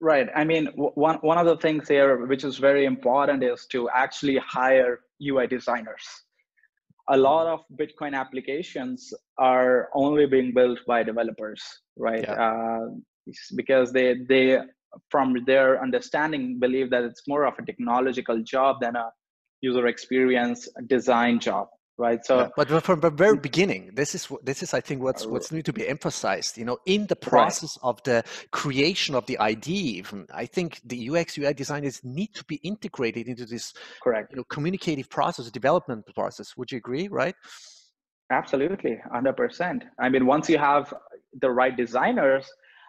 Right. I mean, one of the things here, which is very important, is to actually hire UI designers. A lot of Bitcoin applications are only being built by developers, right? Yeah. Because they, from their understanding, believe that it's more of a technological job than a user experience design job, right? So, yeah, but from the very beginning, this is I think what's need to be emphasized. In the process of the creation of the ID, even I think the UX/UI designers need to be integrated into this communicative process, development process. Would you agree? Right? Absolutely, 100%. I mean, once you have the right designers,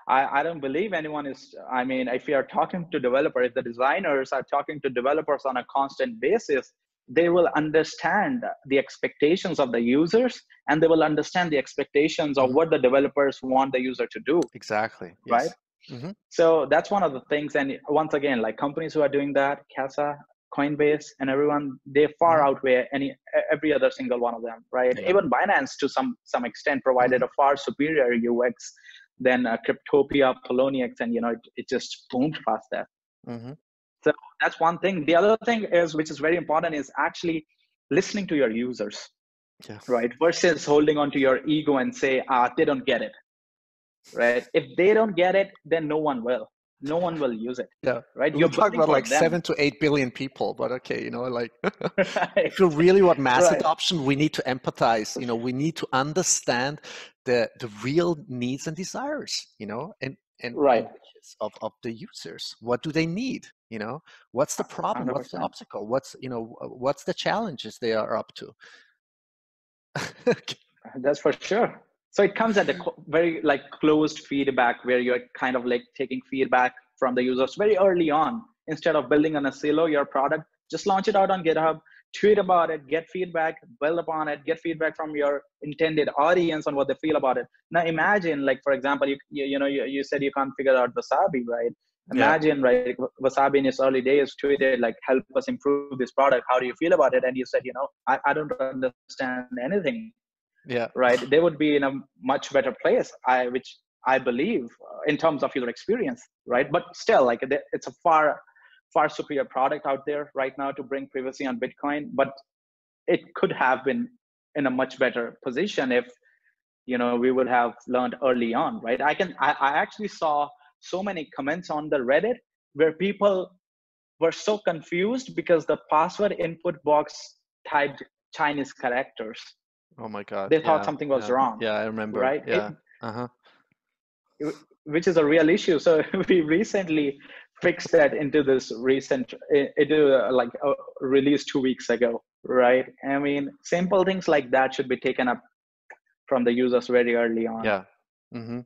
I don't believe anyone is. I mean, if you are talking to developers, if the designers are talking to developers on a constant basis, they will understand the expectations of the users, and they will understand the expectations of what the developers want the user to do. Exactly. Yes. Right. So that's one of the things. And once again, like companies who are doing that, Casa, Coinbase, and everyone, they far outweigh every other single one of them. Right. Yeah. Even Binance, to some extent, provided a far superior UX than Cryptopia, Poloniex, and it just boomed past that. So that's one thing. The other thing is, which is very important, is actually listening to your users, right? Versus holding on to your ego and say, they don't get it, right? If they don't get it, then no one will. No one will use it. Yeah. Right. You're talking about like 7 to 8 billion people, but okay, you know, like if you really want mass adoption, we need to empathize. You know, we need to understand the real needs and desires, you know, and of the users. What do they need? You know, what's the problem? 100%. What's the obstacle? What's the challenges they are up to? That's for sure. So it comes at a very like closed feedback where you're kind of like taking feedback from the users very early on. Instead of building on a silo, your product, just launch it out on GitHub, tweet about it, get feedback, build upon it, get feedback from your intended audience on what they feel about it. Now imagine, like, for example, you said you can't figure out Wasabi, right? Imagine, right, Wasabi in its early days tweeted like, help us improve this product. How do you feel about it? And you said, you know, I don't understand anything. Yeah. Right. They would be in a much better place, which I believe in terms of user experience. Right. But still, like, it's a far, far superior product out there right now to bring privacy on Bitcoin. But it could have been in a much better position if, you know, we would have learned early on. Right. I actually saw so many comments on the Reddit where people were so confused because the password input box typed Chinese characters. Oh my God. They thought something was wrong. Yeah, I remember. Right? Yeah. Which is a real issue. So we recently fixed that into this release 2 weeks ago, right? I mean, simple things like that should be taken up from the users very early on. Yeah. Mm-hmm.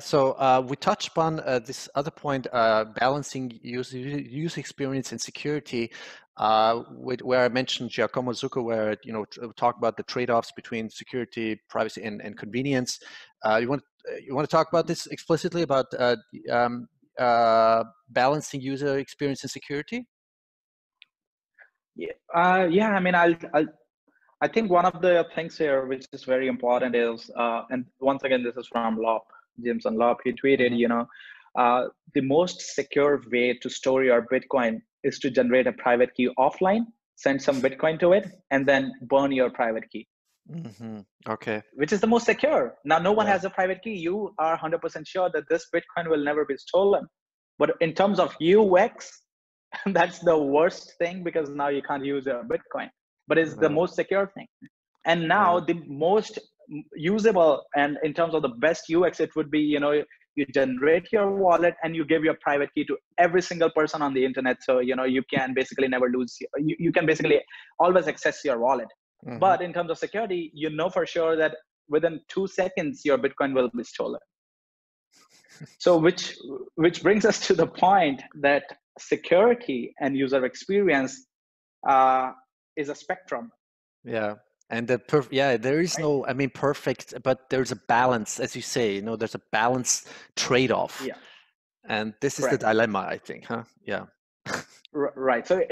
So we touched upon this other point, balancing user experience and security, where I mentioned Giacomo Zucco, where, you know, talk about the trade-offs between security, privacy, and convenience. You want to talk about this explicitly about balancing user experience and security? Yeah. I mean, I think one of the things here, which is very important is, and once again, this is from Lopp, Jameson Lopp, he tweeted, you know, the most secure way to store your Bitcoin is to generate a private key offline, send some Bitcoin to it, and then burn your private key. Mm-hmm. Okay. Which is the most secure. Now, no one has a private key. You are 100% sure that this Bitcoin will never be stolen. But in terms of UX, that's the worst thing because now you can't use your Bitcoin. But it's the most secure thing. And now the most usable, and in terms of the best UX, it would be, you know, you generate your wallet and you give your private key to every single person on the internet. So, you know, you can basically never lose, you can basically always access your wallet. Mm-hmm. But in terms of security, you know for sure that within 2 seconds, your Bitcoin will be stolen. So which brings us to the point that security and user experience is a spectrum. Yeah. And there is no, I mean, perfect, but there's a balance, as you say, you know, there's a balance trade-off. Yeah. And this is the dilemma, I think, huh? Yeah. Right. So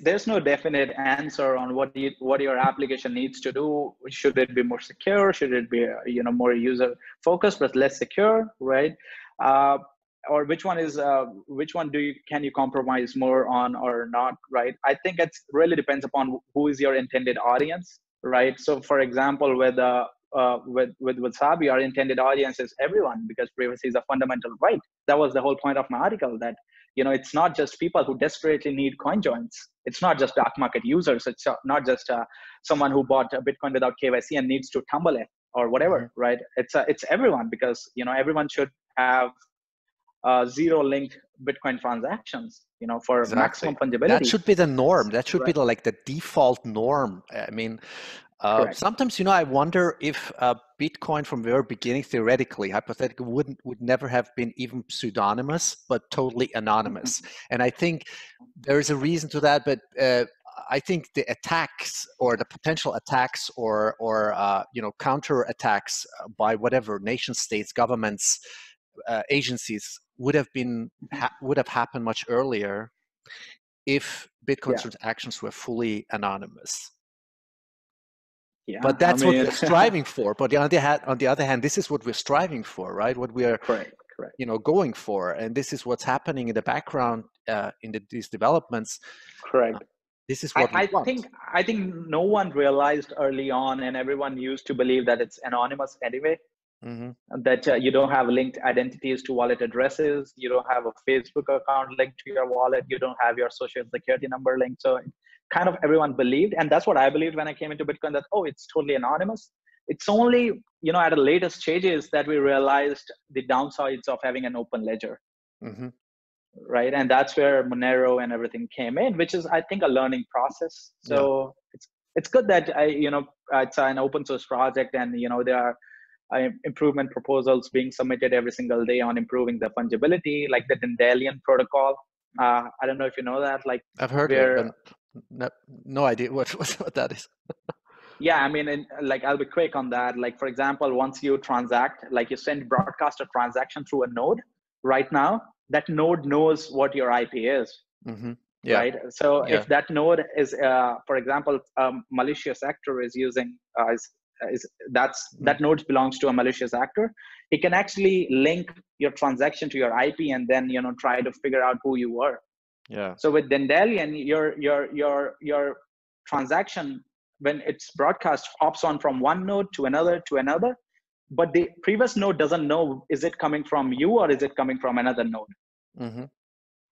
there's no definite answer on what your application needs to do. Should it be more secure? Should it be, you know, more user focused, but less secure, right? Or which one can you compromise more on or not, right? I think it really depends upon who is your intended audience, right? So, for example, with Wasabi, our intended audience is everyone because privacy is a fundamental right. That was the whole point of my article, that, you know, it's not just people who desperately need coin joins. It's not just dark market users. It's not just someone who bought Bitcoin without KYC and needs to tumble it or whatever, right? It's everyone because, you know, everyone should have zero linked Bitcoin transactions, you know, for maximum fungibility. That should be the norm. That should be like the default norm. I mean, sometimes, you know, I wonder if Bitcoin from the very beginning, theoretically, hypothetically, would never have been even pseudonymous, but totally anonymous. And I think there is a reason to that, but I think the attacks or the potential attacks or you know, counter attacks by whatever nation states, governments, agencies would have happened much earlier if Bitcoin transactions were fully anonymous. Yeah, but that's what we're striving for. But on the other hand, this is what we're striving for, right? What we are, you know, going for, and this is what's happening in the background in these developments. Correct. This is what I think. I think no one realized early on, and everyone used to believe that it's anonymous anyway. Mm-hmm. That you don't have linked identities to wallet addresses, you don't have a Facebook account linked to your wallet, you don't have your social security number linked. So kind of everyone believed, and that's what I believed when I came into Bitcoin, that, oh, it's totally anonymous. It's only, you know, at the later stages that we realized the downsides of having an open ledger. Mm-hmm. Right. And that's where Monero and everything came in, which is, I think, a learning process. So yeah. It's good that it's an open source project, and, you know, there are improvement proposals being submitted every single day on improving the fungibility, like the Dandelion protocol. I don't know if you know that. Like, I've heard it, but no idea what that is. Yeah, I mean, like, I'll be quick on that. Like, for example, once you transact, like you send broadcast a transaction through a node right now, that node knows what your IP is. Mm-hmm. Yeah. Right. So yeah. If that node is, for example, a malicious actor is using, that node belongs to a malicious actor, he can actually link your transaction to your IP and then, you know, try to figure out who you were. Yeah. So with Dandelion, your transaction, when it's broadcast, hops on from one node to another but the previous node doesn't know, is it coming from you or is it coming from another node? Mm-hmm.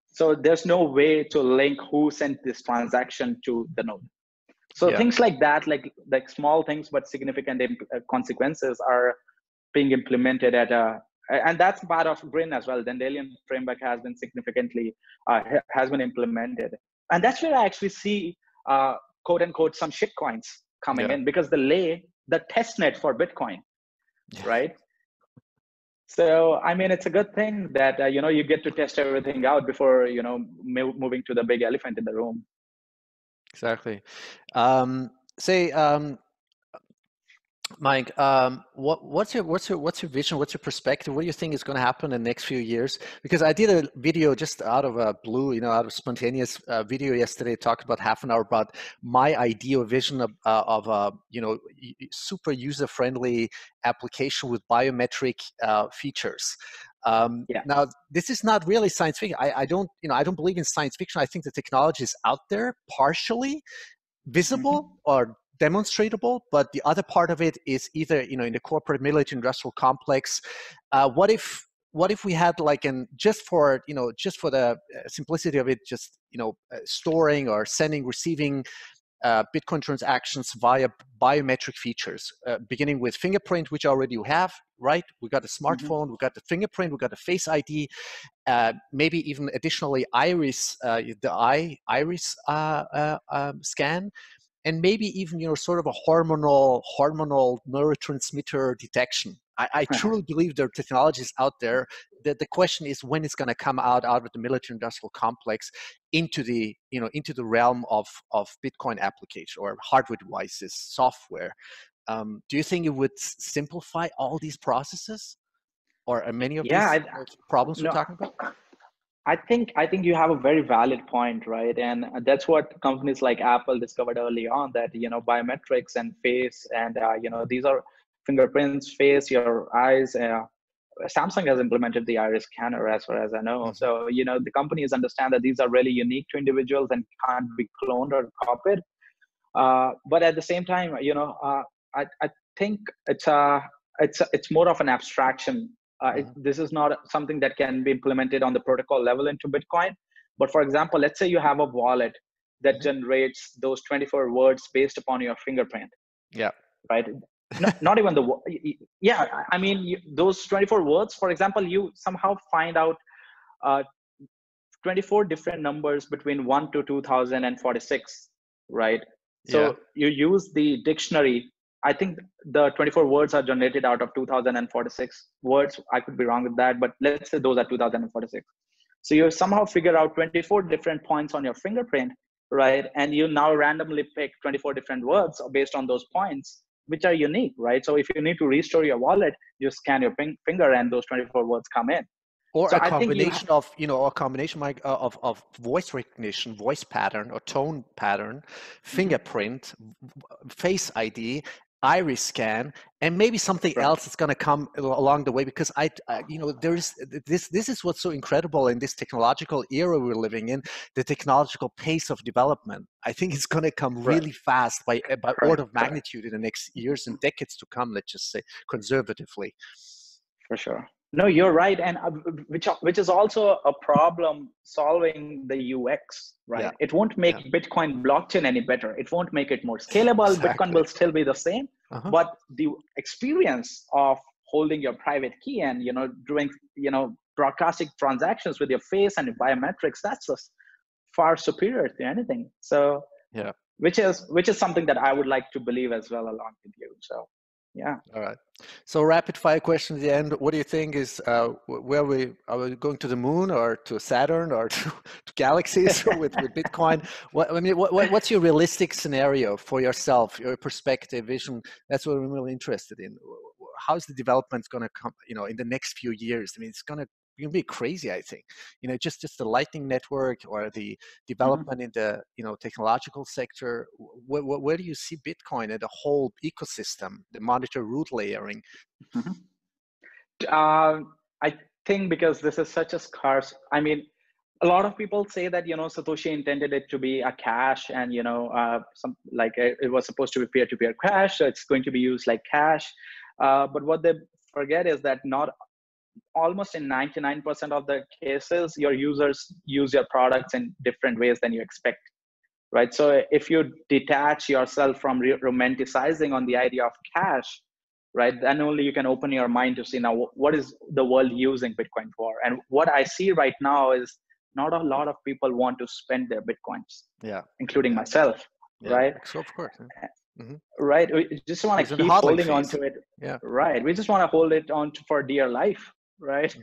So there's no way to link who sent this transaction to the node. So yeah. Things like that, like small things but significant consequences, are being implemented and that's part of Grin as well. Dandelion framework has been implemented, and that's where I actually see quote unquote some shit coins coming in, because the test net for Bitcoin, right? So I mean, it's a good thing that you get to test everything out before moving to the big elephant in the room. Exactly. Mike, what's your vision? What's your perspective? What do you think is going to happen in the next few years? Because I did a video just out of blue, out of spontaneous video yesterday, talked about half an hour about my idea or vision of super user friendly application with biometric features. Now, this is not really science fiction. I don't believe in science fiction. I think the technology is out there, partially visible or demonstratable, but the other part of it is either, in the corporate military industrial complex. What if we had like just for the simplicity of it, storing or sending, receiving Bitcoin transactions via biometric features, beginning with fingerprint, which already you have, right? We got a smartphone, we got the fingerprint, we got the face ID, maybe even additionally iris, scan, and maybe even sort of a hormonal neurotransmitter detection. I truly believe there are technologies out there. The question is when it's going to come out of the military industrial complex into the realm of Bitcoin application or hardware devices, software. Do you think it would simplify all these processes, or many of these problems we're talking about? I think you have a very valid point, right? And that's what companies like Apple discovered early on, that biometrics and face and these are fingerprints, face, your eyes. Samsung has implemented the iris scanner, as far as I know. Mm-hmm. So the companies understand that these are really unique to individuals and can't be cloned or copied. But at the same time, I think it's more of an abstraction. This is not something that can be implemented on the protocol level into Bitcoin. But for example, let's say you have a wallet that generates those 24 words based upon your fingerprint. Yeah. Right. Not even the I mean, those 24 words, for example, you somehow find out 24 different numbers between 1 to 2046, right? So you use the dictionary. I think the 24 words are generated out of 2046 words. I could be wrong with that, but let's say those are 2046. So you somehow figure out 24 different points on your fingerprint, right? And you now randomly pick 24 different words based on those points, which are unique, right? So if you need to restore your wallet, you scan your finger and those 24 words come in. Or so a combination, Mike, of voice recognition, voice pattern or tone pattern, fingerprint, face ID, iris scan, and maybe something else that's going to come along the way, because this is what's so incredible in this technological era we're living in, the technological pace of development. I think it's going to come really fast by order of magnitude in the next years and decades to come, let's just say, conservatively. For sure. No, you're right, and which is also a problem solving the UX, right? Yeah. It won't make Bitcoin blockchain any better. It won't make it more scalable. Exactly. Bitcoin will still be the same, but the experience of holding your private key and doing broadcasting transactions with your face and biometrics, that's just far superior to anything. So which is something that I would like to believe as well along with you. So. Yeah. All right. So rapid fire question at the end. What do you think is are we going to the moon or to Saturn or to galaxies with Bitcoin? What's your realistic scenario for yourself, your perspective, vision? That's what I'm really interested in. How's the development going to come, in the next few years? I mean, it's going to be crazy, I think. Just the Lightning Network or the development in the technological sector. Where do you see Bitcoin and the whole ecosystem, the monitor root layering? I think because this is such a scarce. I mean, a lot of people say that Satoshi intended it to be a cash, and it was supposed to be peer-to-peer cash, so it's going to be used like cash. But what they forget is that almost in 99% of the cases, your users use your products in different ways than you expect, right? So if you detach yourself from romanticizing on the idea of cash, right, then only you can open your mind to see now what is the world using Bitcoin for. And what I see right now is not a lot of people want to spend their Bitcoins, including myself, right? So of course. Yeah. Right. We just want to keep holding on to it. Yeah. Right. We just want to hold it on for dear life. Right.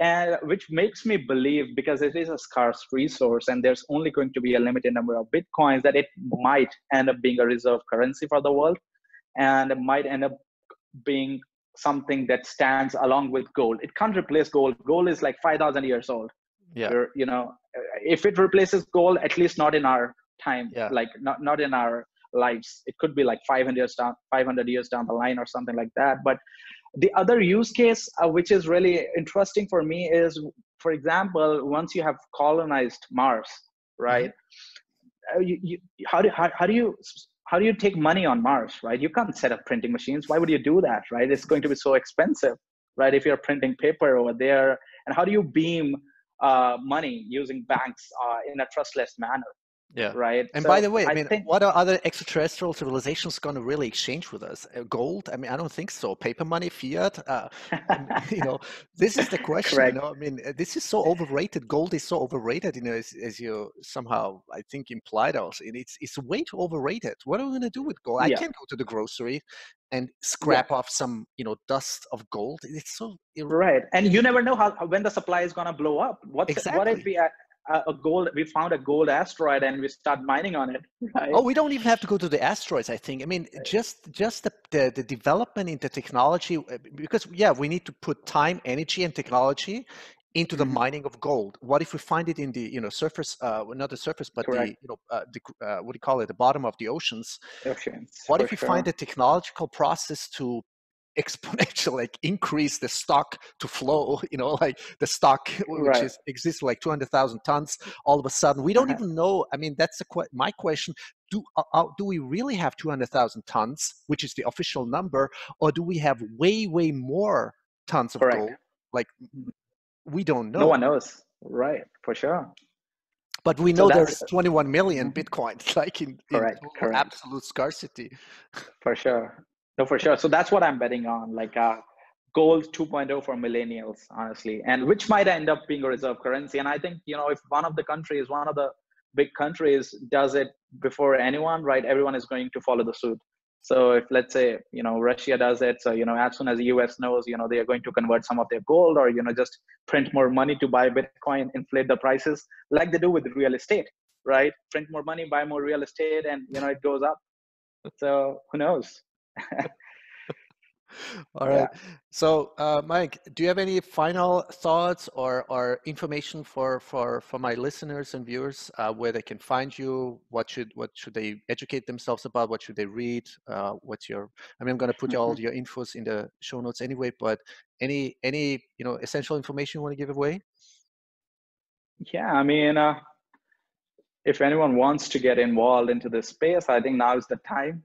And which makes me believe, because it is a scarce resource and there's only going to be a limited number of Bitcoins, that it might end up being a reserve currency for the world. And it might end up being something that stands along with gold. It can't replace gold. Gold is like 5,000 years old. Yeah. If it replaces gold, at least not in our time, like not in our lives. It could be like 500 years down the line or something like that. But the other use case, which is really interesting for me, is, for example, once you have colonized Mars, right? How do you take money on Mars, right? You can't set up printing machines. Why would you do that, right? It's going to be so expensive, right? If you're printing paper over there. And how do you beam money using banks in a trustless manner? Yeah. Right. And so, by the way, I mean, what are other extraterrestrial civilizations going to really exchange with us? Gold? I mean, I don't think so. Paper money, fiat. This is the question. This is so overrated. Gold is so overrated. As you somehow, I think, implied also, it's way too overrated. What are we going to do with gold? I can't go to the grocery and scrap off some, dust of gold. It's so and you never know when the supply is going to blow up. What if we are we found a gold asteroid and we start mining on it, right? Oh, we don't even have to go to the asteroids, I think. I mean, just the development in the technology, because we need to put time, energy, and technology into the mining of gold. What if we find it in the surface, not the surface, but the bottom of the oceans? What if we find a technological process to exponential, like increase the stock to flow, like the stock which exists like 200,000 tons all of a sudden? We don't even know. I mean, that's my question. Do we really have 200,000 tons, which is the official number, or do we have way, way more tons of gold? Like, we don't know. No one knows. Right, for sure. But we know there's 21 million Bitcoins, like in absolute scarcity. For sure. No, for sure. So that's what I'm betting on, like gold 2.0 for millennials, honestly, and which might end up being a reserve currency. And I think, if one of the big countries does it before anyone, right, everyone is going to follow the suit. So if, let's say, Russia does it, so, as soon as the US knows, they are going to convert some of their gold or, just print more money to buy Bitcoin, inflate the prices like they do with real estate, right? Print more money, buy more real estate, and, it goes up. So who knows? All right. Yeah. So, Mike, do you have any final thoughts or information for my listeners and viewers where they can find you? What should they educate themselves about? What should they read? I'm going to put all your infos in the show notes anyway. But any essential information you want to give away? Yeah, I mean, if anyone wants to get involved into this space, I think now is the time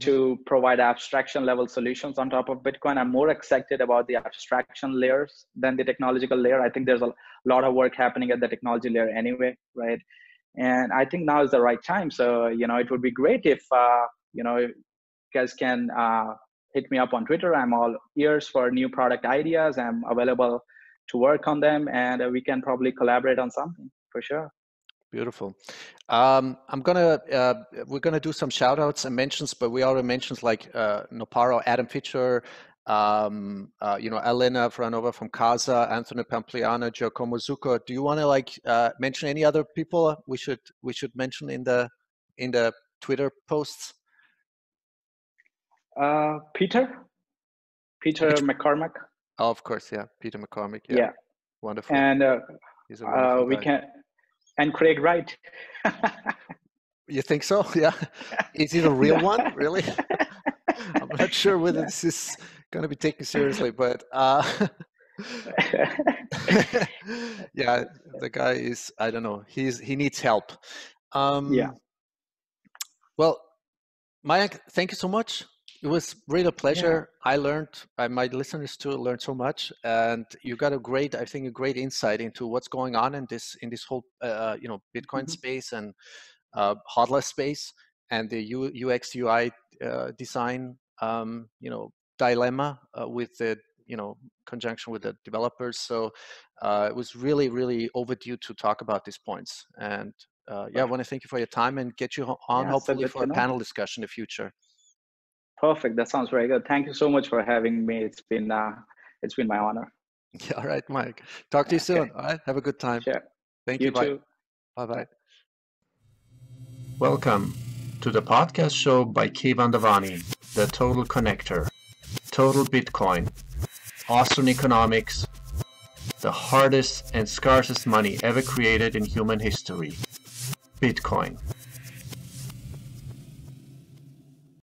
to provide abstraction level solutions on top of Bitcoin. I'm more excited about the abstraction layers than the technological layer. I think there's a lot of work happening at the technology layer anyway, right? And I think now is the right time. So, it would be great if, you guys can hit me up on Twitter. I'm all ears for new product ideas. I'm available to work on them, and we can probably collaborate on something for sure. Beautiful. We're gonna do some shout outs and mentions, but we already mentioned like Noparo, Adam Fitcher, Elena Franova from Casa, Anthony Pompliano, Giacomo Zucco. Do you want to mention any other people we should mention in the Twitter posts? Peter McCormack. Oh, of course, yeah, Peter McCormack. Yeah, yeah. Wonderful. And he's a wonderful guy. And Craig Wright. You think so? Yeah. Is it a real one? Really? I'm not sure whether this is going to be taken seriously, but yeah, the guy is, I don't know, he needs help. Yeah. Well, Mayank, thank you so much. It was really a pleasure. Yeah. I learned, my listeners too learned so much, and you got a great insight into what's going on in this whole Bitcoin space and hodler space and the UX/UI design dilemma with the conjunction with the developers. So it was really, really overdue to talk about these points. And I want to thank you for your time and get you on hopefully for a panel discussion in the future. Perfect. That sounds very good. Thank you so much for having me. It's been my honor. Yeah, all right, Mike. Talk to you soon. All right. Have a good time. Sure. Thank you. Bye. Bye-bye. Welcome to the podcast show by Kevin Devani, the Total Connector, Total Bitcoin, Austrian Economics, the hardest and scarcest money ever created in human history, Bitcoin.